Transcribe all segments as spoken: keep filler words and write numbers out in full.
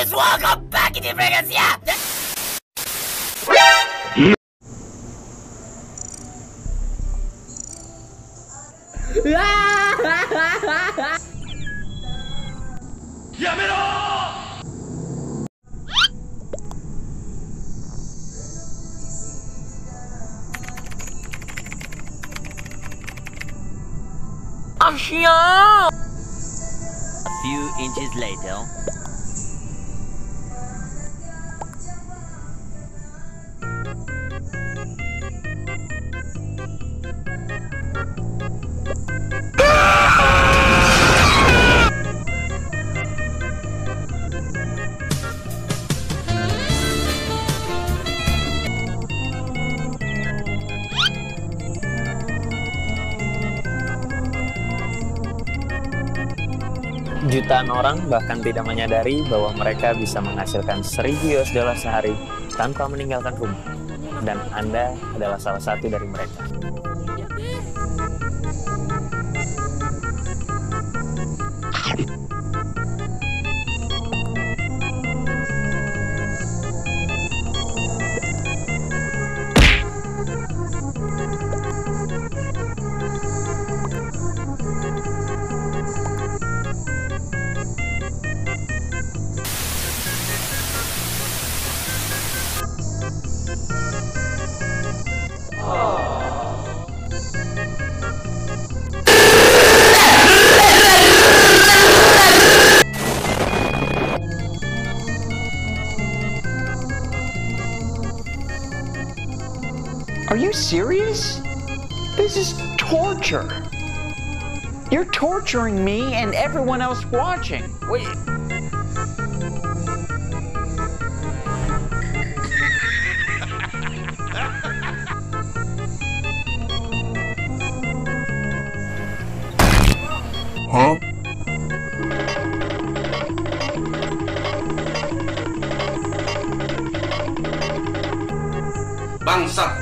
bitch! Welcome back in the Vegas, yeah! A few inches later. Jutaan orang bahkan tidak menyadari bahwa mereka bisa menghasilkan seribu US dollar sehari tanpa meninggalkan rumah. Dan Anda adalah salah satu dari mereka. Are you serious? This is torture. You're torturing me and everyone else watching. Wait. Huh? Bangsat.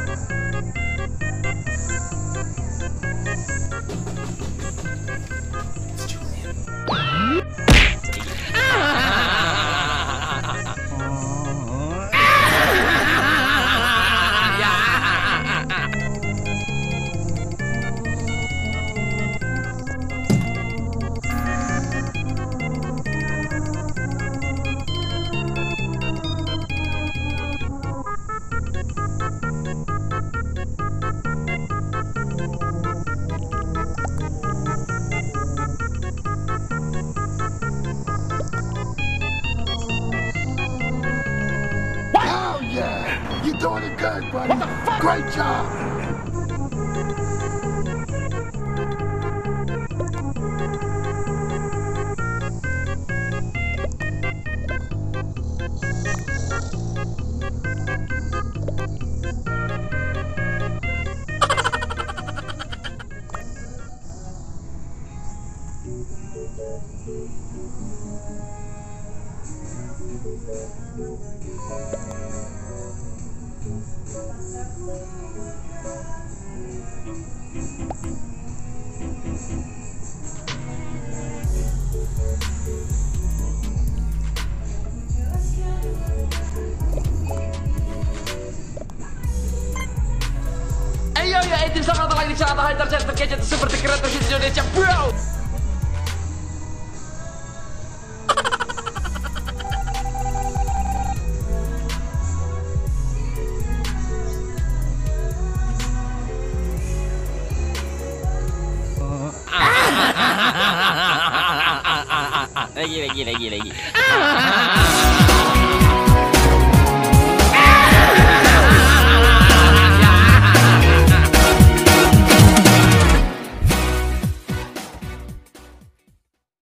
Doing it good, buddy. What the fuck? Great job. Ayo ya, itu sangat lagi sangat terjadi terkejut seperti kreatif Indonesia, bro. Lagi lagi lagi lagi.